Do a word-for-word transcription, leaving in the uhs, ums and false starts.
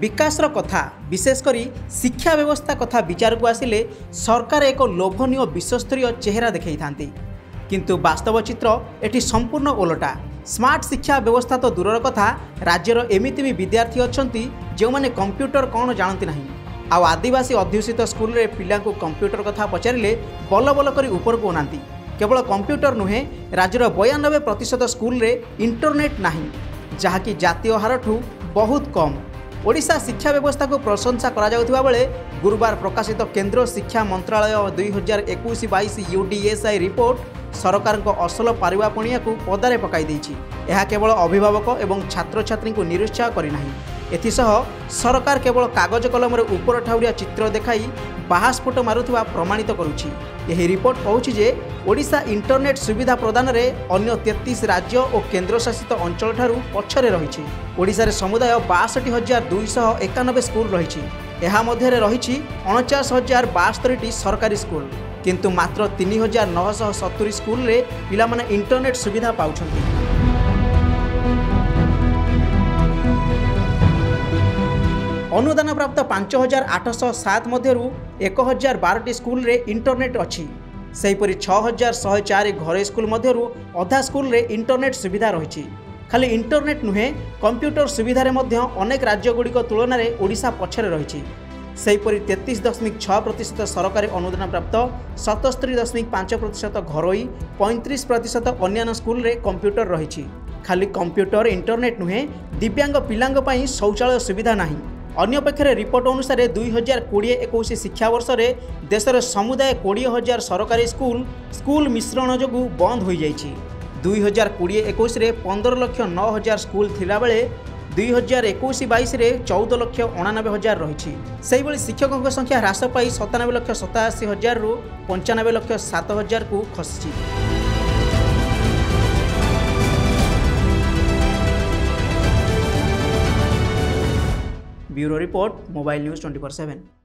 विकासर कथा विशेषकर शिक्षा व्यवस्था कथा विचार को आसिले सरकार एक लोभनीय विश्वस्तरीय चेहरा देखई थांती, किंतु वास्तव चित्र एटी संपूर्ण ओलटा। स्मार्ट शिक्षा व्यवस्था तो दूरर कथा, राज्यर एमिति भी विद्यार्थी अच्छी जो मैंने कंप्यूटर कौन जानती नहीं। आउ आदिवासी अध्यूषित स्कूल रे पिला को कंप्यूटर कथा पचारे बल बल कर ऊपर को ओनाती। केवल कंप्यूटर नुहे, राज्यर बयानबे प्रतिशत स्कूल रे इंटरनेट नाही, जहाँकि जातीय हार ठू बहुत कम। ओडिशा शिक्षा व्यवस्था को प्रशंसा करा जाउथिबा बेले गुरुवार प्रकाशित केंद्र शिक्षा मंत्रालय दुई हजार एकुश बैश यूडीएसआई रिपोर्ट सरकार को असल पारिवापणिया को पदारे पकाई देछि। यह केवल अभिभावक एवं छात्र छात्री को निरुत्साह करनाही। एथिसह सरकार केवल कागज कलम ऊपर ठाउरिया चित्र देखाई बाहास्फोट मारुवा प्रमाणित करुछि। यही रिपोर्ट कहूछि जे ओडिशा इंटरनेट सुविधा प्रदान रे अन्य तेतीस राज्य और केन्द्रशासित अंचल ठारू पछरे रहिछि। ओडिशा रे समुदाय बासठ हजार दुईश एकानबे स्कूल रहिछि। एहा मध्ये रे रहिछि उनचास हजार बास्तरीटी सरकारी स्कूल, किंतु मात्र तीन हजार नौश सतुरी स्कूल रे पिला माने इंटरनेट सुविधा पाउछन्ति। अनुदान प्राप्त पांच हजार आठश सात मध्यरु एक हजार बारह स्कूल रे इंटरनेट अच्छी। सेहीपरि छः हजार शहे चार घर स्कूल मध्यरु अधा स्कूल रे इंटरनेट सुविधा रही। खाली इंटरनेट नुहे, कंप्यूटर सुविधार अनेक राज्यगुड़िक तुलन में ओडिशा पछरे रही। सेहीपरि तेतीस दशमिक छः प्रतिशत सरकारी अनुदान प्राप्त, सतस्तरी दशमिक पांच प्रतिशत घरोई, पैंतीस प्रतिशत अन्य स्कूल रे कंप्यूटर रही। खाली कंप्यूटर इंटरनेट नुहे, दिव्यांग पिला शौचालय सुविधा नहीं। अन्यपक्षे रिपोर्ट अनुसार दुई हजार कोड़े एकोश शिक्षा वर्ष में देशर समुदाय कोड़े हजार सरकारी स्कूल स्कूल मिश्रण जो बंद हो जाए। दुई हजार कोड़े एकोश पंदर लक्ष नौ हजार स्कूल थिला बेले दुई हजार एकोश बैश चौदह लक्ष अणानबे हजार रही। से शिक्षकों संख्या ह्रास पाई सतानबे लक्ष सताशी हजार रु पंचानबे लक्ष सात हजार को खसी। Bureau report, mobile news twenty four seven.